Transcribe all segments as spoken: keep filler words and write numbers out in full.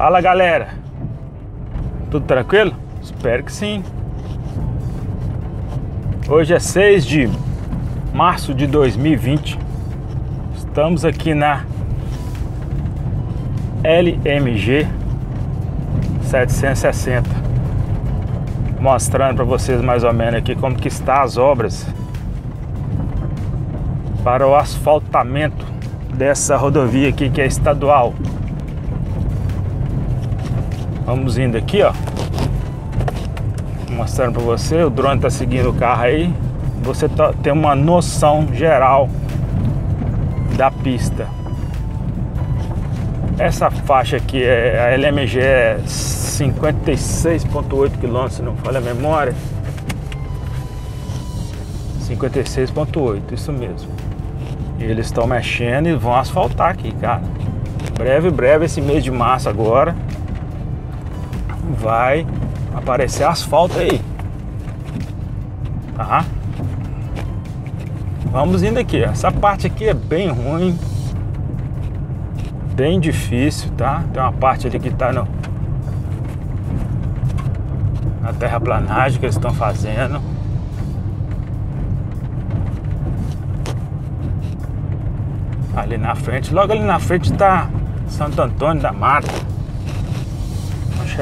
Fala, galera, tudo tranquilo? Espero que sim. Hoje é seis de março de dois mil e vinte. Estamos aqui na L M G setecentos e sessenta, mostrando para vocês mais ou menos aqui como que está as obras para o asfaltamento dessa rodovia aqui, que é estadual. Vamos indo aqui, ó, mostrando para você. O drone tá seguindo o carro aí, você tá, tem uma noção geral da pista. Essa faixa aqui é a L M G cinquenta e seis ponto oito quilômetros, se não falha a memória, cinquenta e seis ponto oito, isso mesmo. E eles estão mexendo e vão asfaltar aqui, cara. Breve, breve, esse mês de março agora vai aparecer asfalto aí, tá? Vamos indo aqui. Essa parte aqui é bem ruim, bem difícil, tá? Tem uma parte ali que tá no, na terraplanagem que eles estão fazendo. Ali na frente, logo ali na frente tá Santo Antônio da Mata.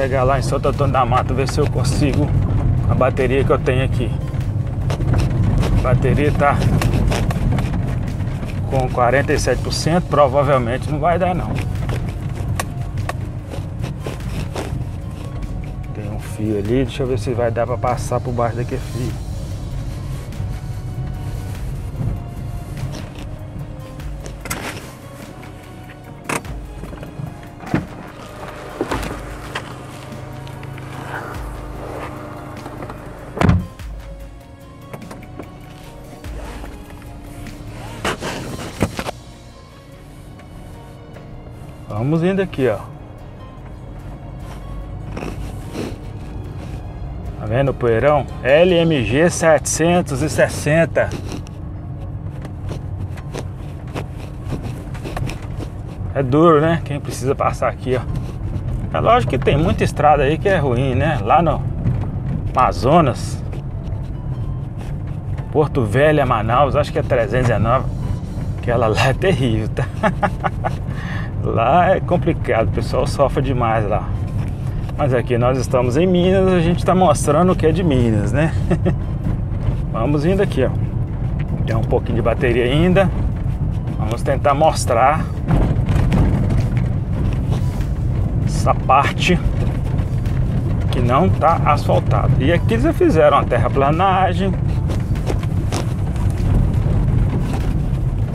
Vou chegar lá em Santo Antônio da Mata, ver se eu consigo a bateria que eu tenho aqui. A bateria tá com quarenta e sete por cento, provavelmente não vai dar não. Tem um fio ali, deixa eu ver se vai dar pra passar por baixo daquele fio. Vamos indo aqui, ó. Tá vendo o poeirão? L M G setecentos e sessenta. É duro, né? Quem precisa passar aqui, ó. É lógico que tem muita estrada aí que é ruim, né? Lá no Amazonas, Porto Velho, Manaus, acho que é trezentos e dezenove. Aquela lá é terrível, tá? Lá é complicado, o pessoal sofre demais lá. Mas aqui nós estamos em Minas, a gente está mostrando o que é de Minas, né? Vamos indo aqui, ó. Tem um pouquinho de bateria ainda. Vamos tentar mostrar essa parte que não está asfaltada. E aqui eles já fizeram a terraplanagem.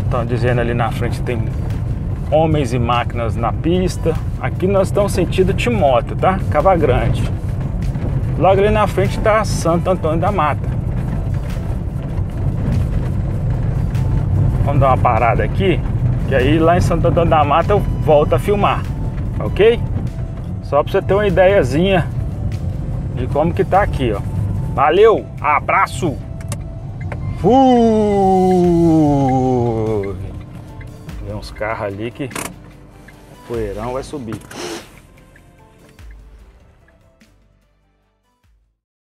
Estão dizendo ali na frente tem homens e máquinas na pista. Aqui nós estamos sentido Timóteo, tá? Cava Grande. Logo ali na frente está Santo Antônio da Mata. Vamos dar uma parada aqui, que aí lá em Santo Antônio da Mata eu volto a filmar, ok? Só para você ter uma ideiazinha de como que tá aqui, ó. Valeu, abraço. Fui! Tem uns carros ali que o poeirão vai subir.